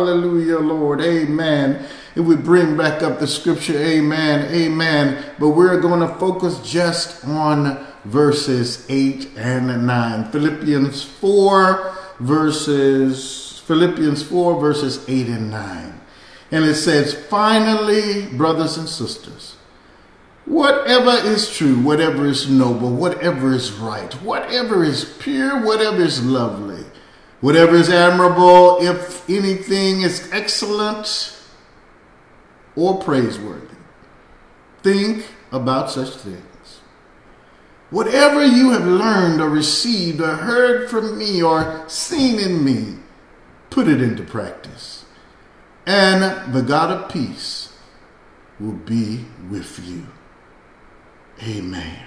Hallelujah, Lord. Amen. If we bring back up the scripture, amen, amen. But we're going to focus just on verses 8 and 9. Philippians 4, verses 8 and 9. And it says, finally, brothers and sisters, whatever is true, whatever is noble, whatever is right, whatever is pure, whatever is lovely, whatever is admirable, if anything is excellent or praiseworthy, think about such things. Whatever you have learned or received or heard from me or seen in me, put it into practice, and the God of peace will be with you. Amen.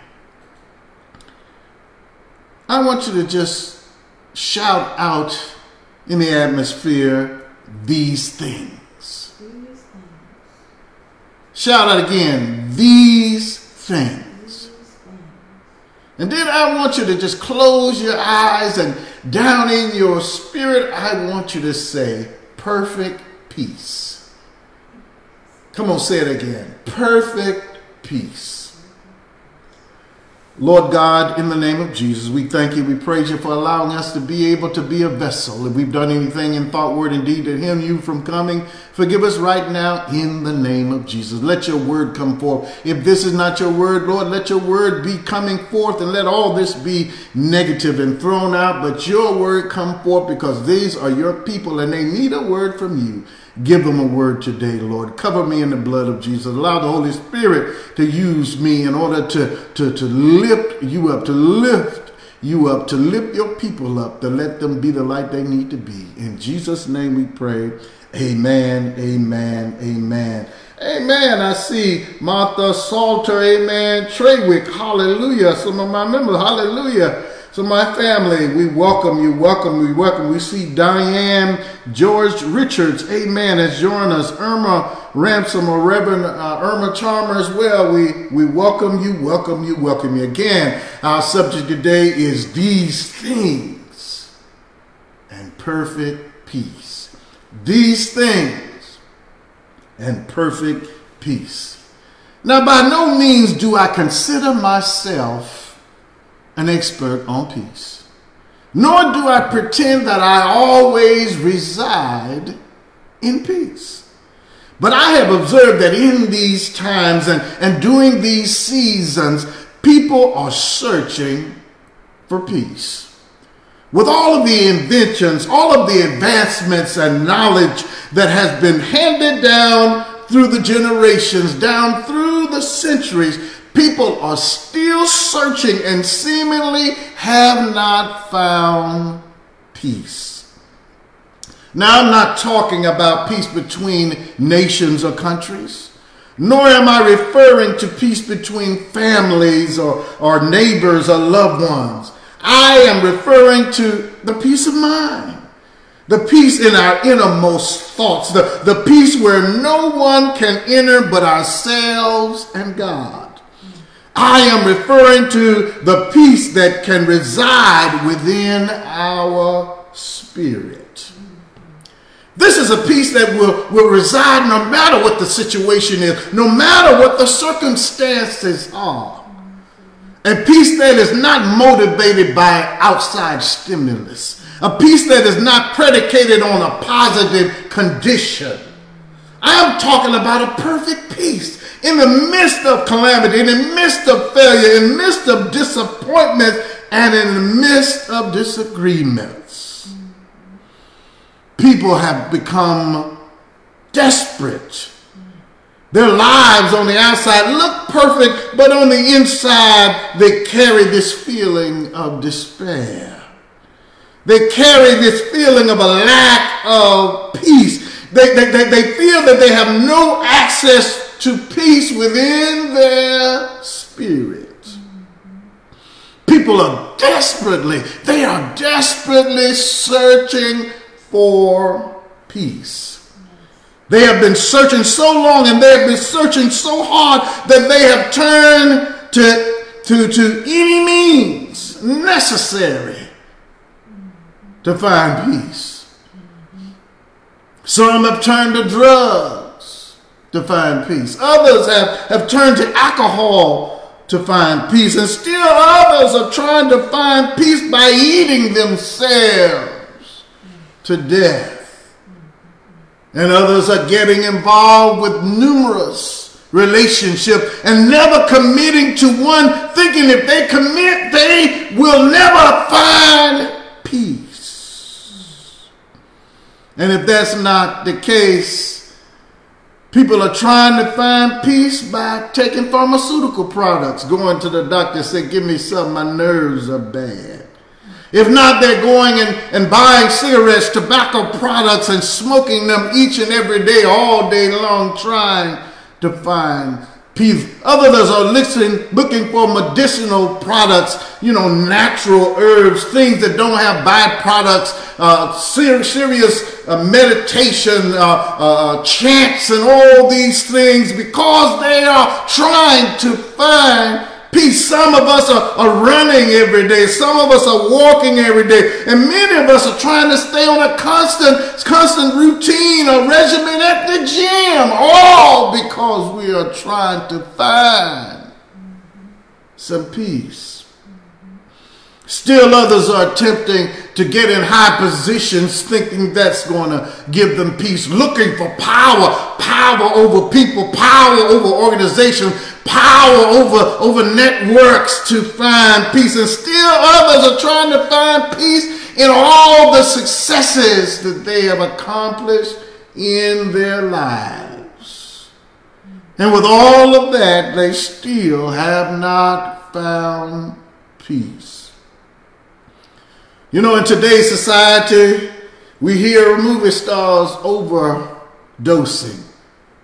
I want you to just shout out in the atmosphere, these things. Shout out again, these things. And then I want you to just close your eyes, and down in your spirit, I want you to say, perfect peace. Come on, say it again. Perfect peace. Lord God, in the name of Jesus, we thank you, we praise you for allowing us to be able to be a vessel. If we've done anything in thought, word, and deed to hinder you from coming, forgive us right now in the name of Jesus. Let your word come forth. If this is not your word, Lord, let your word be coming forth, and let all this be negative and thrown out, but your word come forth, because these are your people and they need a word from you. Give them a word today, Lord. Cover me in the blood of Jesus. Allow the Holy Spirit to use me in order to lift you up, to lift you up, to lift your people up, to let them be the light they need to be. In Jesus' name we pray. Amen, amen, amen. Amen. I see Martha Salter, amen. Treywick, hallelujah. Some of my members, hallelujah. So my family, we welcome you, welcome, we welcome. We see Diane George Richards, amen, has joined us. Irma Ransom, or Reverend Irma Chalmer as well. We welcome you, welcome you, welcome you. Again, our subject today is these things and perfect peace. These things and perfect peace. Now, by no means do I consider myself an expert on peace, nor do I pretend that I always reside in peace. But I have observed that in these times and during these seasons, people are searching for peace. With all of the inventions, all of the advancements and knowledge that has been handed down through the generations, down through the centuries, people are still searching and seemingly have not found peace. Now, I'm not talking about peace between nations or countries, nor am I referring to peace between families or neighbors or loved ones. I am referring to the peace of mind. The peace in our innermost thoughts. The peace where no one can enter but ourselves and God. I am referring to the peace that can reside within our spirit. This is a peace that will reside no matter what the situation is, no matter what the circumstances are. A peace that is not motivated by outside stimulus. A peace that is not predicated on a positive condition. I'm talking about a perfect peace. In the midst of calamity, in the midst of failure, in the midst of disappointment, and in the midst of disagreements, people have become desperate. Their lives on the outside look perfect, but on the inside, they carry this feeling of despair. They carry this feeling of a lack of peace. They feel that they have no access to peace within their spirit. People are desperately searching for peace. They have been searching so long, and they have been searching so hard, that they have turned to any means necessary to find peace. Some have turned to drugs to find peace. Others have turned to alcohol to find peace. And still others are trying to find peace by eating themselves to death. And others are getting involved with numerous relationships and never committing to one, thinking if they commit, they will never find peace. And if that's not the case, people are trying to find peace by taking pharmaceutical products, going to the doctor, say, give me something, my nerves are bad. If not, they're going and buying cigarettes, tobacco products, and smoking them each and every day, all day long, trying to find peace. Others are looking for medicinal products, natural herbs, things that don't have byproducts, serious meditation, chants, and all these things, because they are trying to find peace. Some of us are running every day. Some of us are walking every day. And many of us are trying to stay on a constant routine or regimen at the gym, all because we are trying to find some peace. Still others are attempting to get in high positions, thinking that's going to give them peace, looking for power, power over people, power over organizations, power over networks to find peace. And still others are trying to find peace in all the successes that they have accomplished in their lives. And with all of that, they still have not found peace. In today's society, we hear movie stars overdosing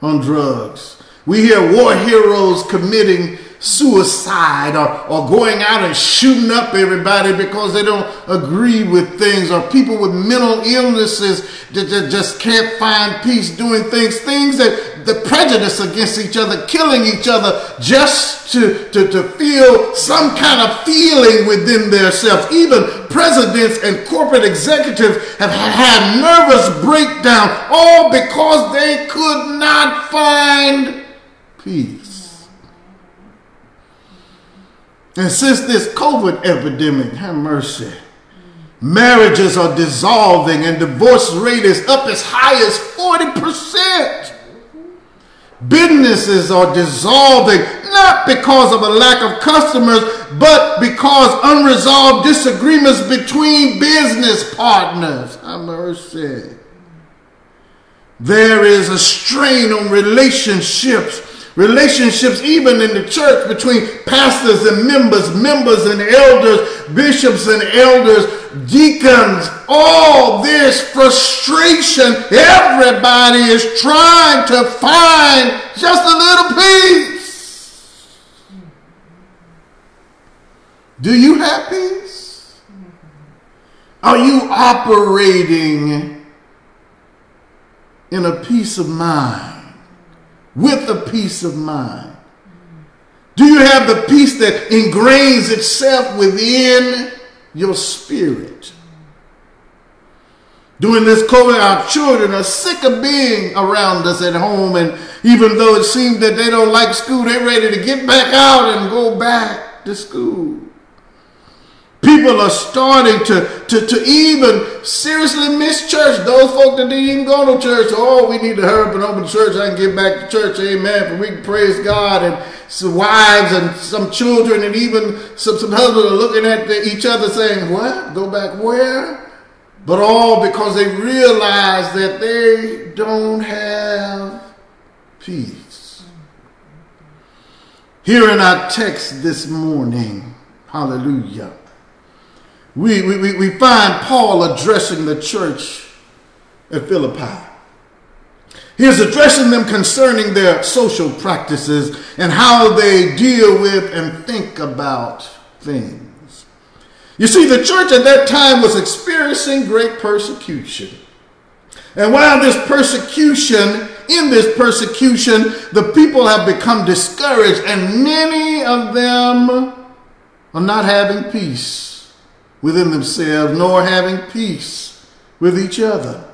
on drugs. We hear war heroes committing suicide or going out and shooting up everybody because they don't agree with things, or people with mental illnesses that just can't find peace, doing things that the prejudice against each other, killing each other just to feel some kind of feeling within themselves. Even presidents and corporate executives have had nervous breakdown, all because they could not find peace. And since this COVID epidemic, have mercy, marriages are dissolving and divorce rate is up as high as 40%. Businesses are dissolving, not because of a lack of customers, but because unresolved disagreements between business partners. Have mercy. There is a strain on relationships even in the church between pastors and members and elders, bishops and elders, deacons. All this frustration, everybody is trying to find just a little peace. Do you have peace? Are you operating in a peace of mind, with a peace of mind? Do you have the peace that ingrains itself within your spirit? During this COVID, our children are sick of being around us at home, and even though it seems that they don't like school, they're ready to get back out and go back to school. People are starting to even seriously miss church. Those folk that didn't even go to church, oh, we need to hurry up and open church. I can get back to church, amen, but we can praise God. And some wives and some children and even some husbands are looking at each other saying, what? Go back where? But all because they realize that they don't have peace. Here in our text this morning, hallelujah, we find Paul addressing the church at Philippi. He is addressing them concerning their social practices and how they deal with and think about things. You see, the church at that time was experiencing great persecution. And while in this persecution, the people have become discouraged, and many of them are not having peace within themselves, nor having peace with each other.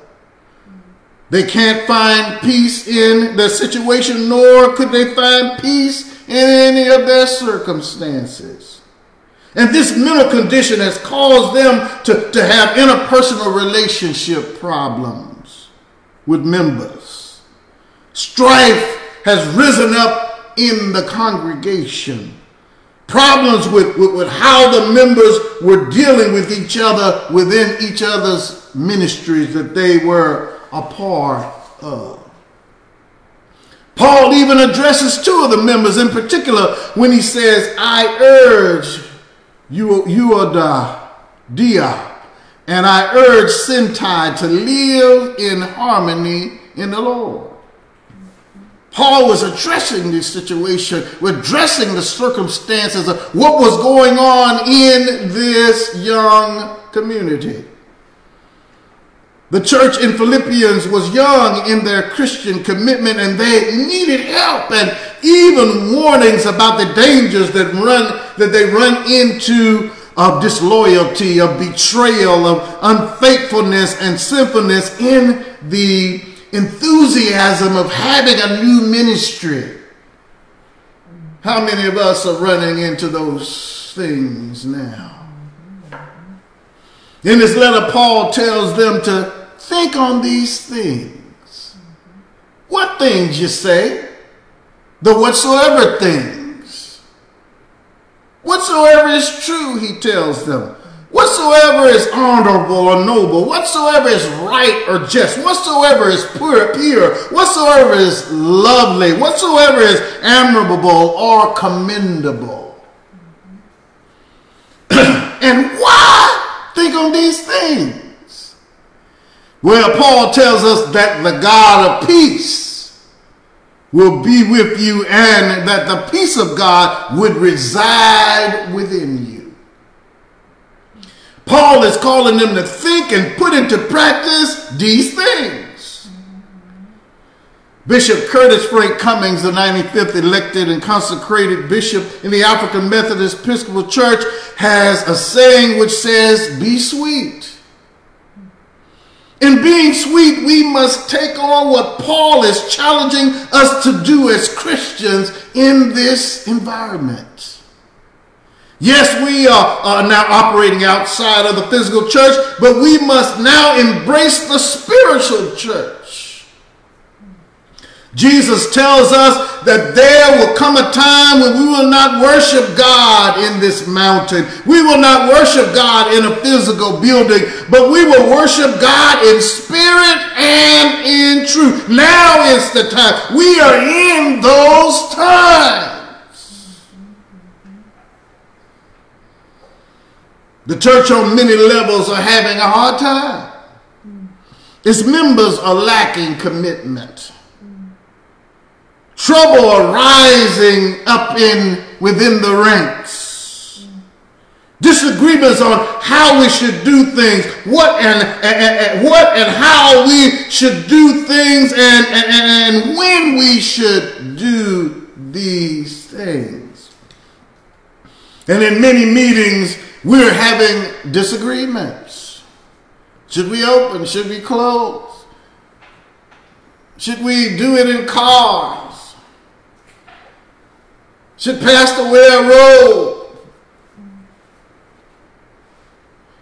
They can't find peace in their situation, nor could they find peace in any of their circumstances. And this mental condition has caused them to have interpersonal relationship problems with members. Strife has risen up in the congregation. Problems with how the members were dealing with each other within each other's ministries that they were a part of. Paul even addresses two of the members in particular when he says, I urge Euodia and I urge Syntyche to live in harmony in the Lord. Paul was addressing this situation, addressing the circumstances of what was going on in this young community. The church in Philippians was young in their Christian commitment, and they needed help and even warnings about the dangers that they run into of disloyalty, of betrayal, of unfaithfulness and sinfulness in the enthusiasm of having a new ministry. How many of us are running into those things now? In his letter, Paul tells them to think on these things. What things, you say? The whatsoever things. Whatsoever is true, he tells them. Whatsoever is honorable or noble, whatsoever is right or just, whatsoever is pure, whatsoever is lovely, whatsoever is admirable or commendable. And why think on these things? Well, Paul tells us that the God of peace will be with you and that the peace of God would reside within you. Paul is calling them to think and put into practice these things. Bishop Curtis Frank Cummings, the 95th elected and consecrated bishop in the African Methodist Episcopal Church, has a saying which says, be sweet. In being sweet, we must take on what Paul is challenging us to do as Christians in this environment. Yes, we are now operating outside of the physical church, but we must now embrace the spiritual church. Jesus tells us that there will come a time when we will not worship God in this mountain. We will not worship God in a physical building, but we will worship God in spirit and in truth. Now is the time. We are in those times. The church on many levels are having a hard time. Its members are lacking commitment. Trouble arising within the ranks. Disagreements on how we should do things, what and how we should do things, and when we should do these things. And in many meetings, we're having disagreements. Should we open? Should we close? Should we do it in cars? Should pastor wear a robe?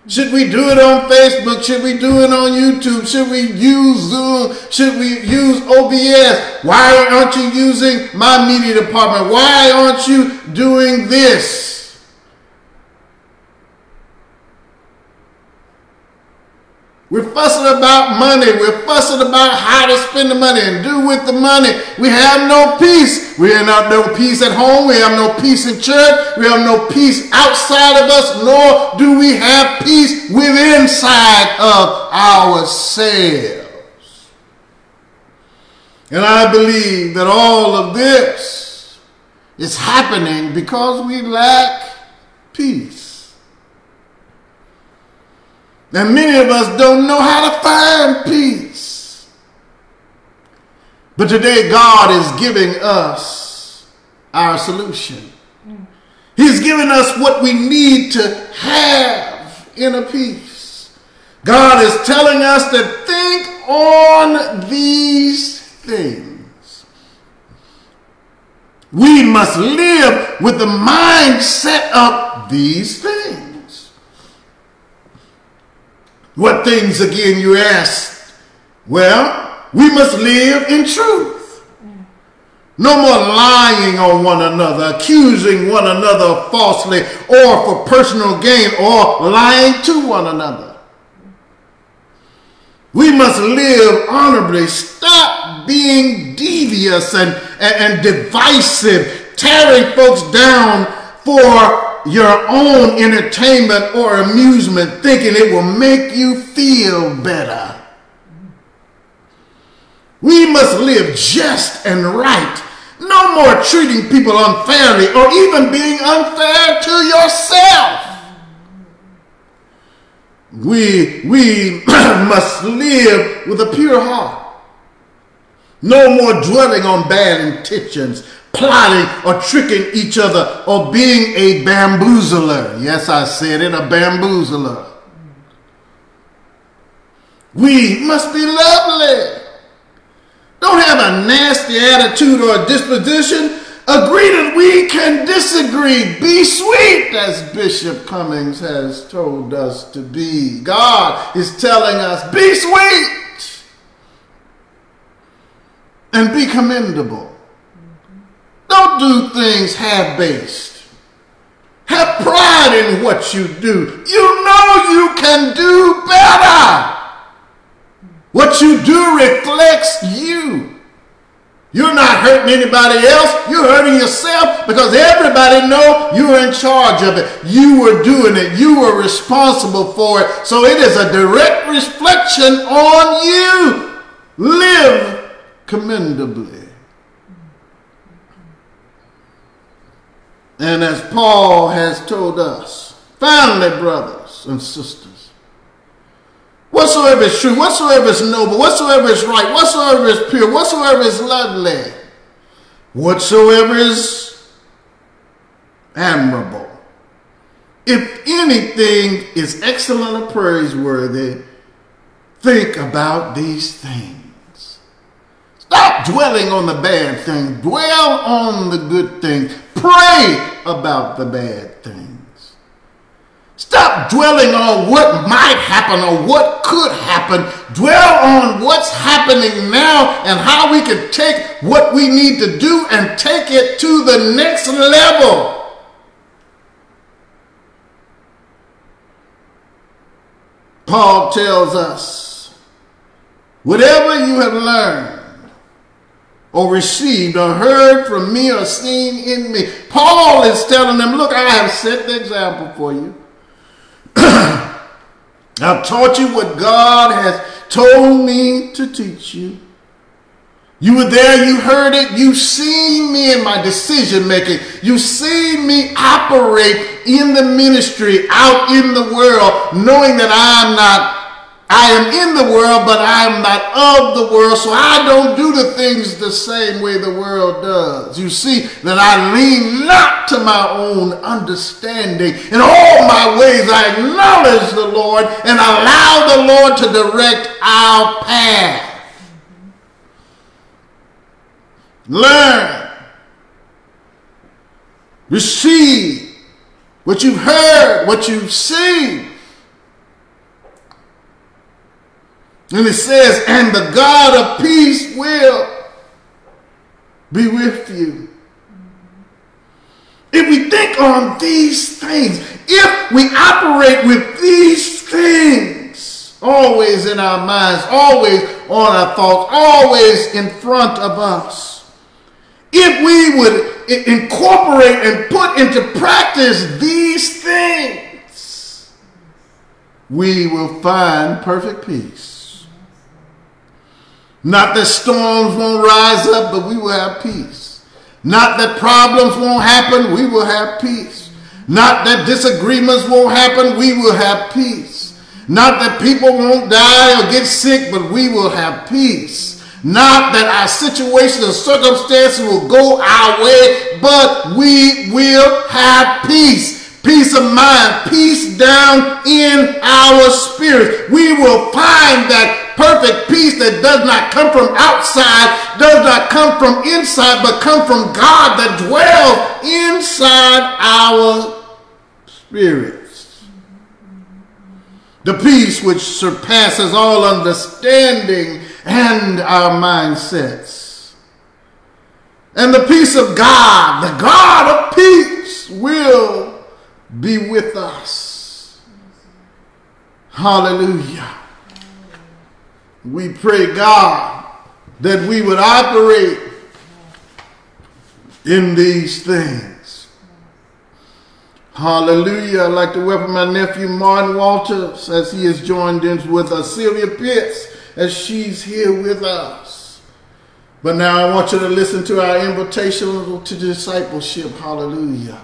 Should we do it on Facebook? Should we do it on YouTube? Should we use Zoom? Should we use OBS? Why aren't you using my media department? Why aren't you doing this? We're fussing about money. We're fussing about how to spend the money and do with the money. We have no peace. We have no peace at home. We have no peace in church. We have no peace outside of us, nor do we have peace within inside of ourselves. And I believe that all of this is happening because we lack peace. And many of us don't know how to find peace. But today God is giving us our solution. He's giving us what we need to have inner peace. God is telling us to think on these things. We must live with the mindset of these things. What things, again, you asked? Well, we must live in truth. No more lying on one another, accusing one another falsely or for personal gain, or lying to one another. We must live honorably. Stop being devious and divisive, tearing folks down for your own entertainment or amusement, thinking it will make you feel better. We must live just and right. No more treating people unfairly or even being unfair to yourself. We must live with a pure heart. No more dwelling on bad intentions, plotting or tricking each other, or being a bamboozler. Yes, I said it, a bamboozler. We must be lovely. Don't have a nasty attitude or disposition. Agree that we can disagree. Be sweet, as Bishop Cummings has told us to be. God is telling us, be sweet and be commendable. Don't do things half-based. Have pride in what you do. You know you can do better. What you do reflects you. You're not hurting anybody else. You're hurting yourself, because everybody knows you're in charge of it. You were doing it. You were responsible for it. So it is a direct reflection on you. Live commendably. And as Paul has told us, finally, brothers and sisters, whatsoever is true, whatsoever is noble, whatsoever is right, whatsoever is pure, whatsoever is lovely, whatsoever is admirable, if anything is excellent or praiseworthy, think about these things. Stop dwelling on the bad things. Dwell on the good things. Pray about the bad things. Stop dwelling on what might happen or what could happen. Dwell on what's happening now and how we can take what we need to do and take it to the next level. Paul tells us, whatever you have learned or received or heard from me or seen in me. Paul is telling them, look, I have set the example for you. I've taught you what God has told me to teach you. You were there, you heard it, you've seen me in my decision making. You've seen me operate in the ministry, out in the world, knowing that I am in the world, but I am not of the world, so I don't do the things the same way the world does. You see, that I lean not to my own understanding. In all my ways I acknowledge the Lord and allow the Lord to direct our path. Learn. Receive what you've heard, what you've seen. And it says, and the God of peace will be with you. If we think on these things, if we operate with these things, always in our minds, always on our thoughts, always in front of us, if we would incorporate and put into practice these things, we will find perfect peace. Not that storms won't rise up, but we will have peace. Not that problems won't happen, we will have peace. Not that disagreements won't happen, we will have peace. Not that people won't die or get sick, but we will have peace. Not that our situation or circumstances will go our way, but we will have peace. Peace of mind, peace down in our spirit. We will find that perfect peace that does not come from outside, does not come from inside, but come from God that dwells inside our spirits. The peace which surpasses all understanding and our mindsets. And the peace of God, the God of peace, will be with us. Hallelujah. We pray, God, that we would operate in these things. Hallelujah. I'd like to welcome my nephew Martin Walters as he has joined in with us. Celia Pitts as she's here with us. But now I want you to listen to our invitation to discipleship. Hallelujah.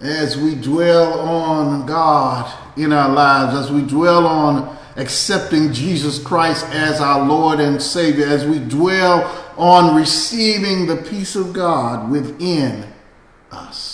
As we dwell on God in our lives, as we dwell on accepting Jesus Christ as our Lord and Savior, as we dwell on receiving the peace of God within us.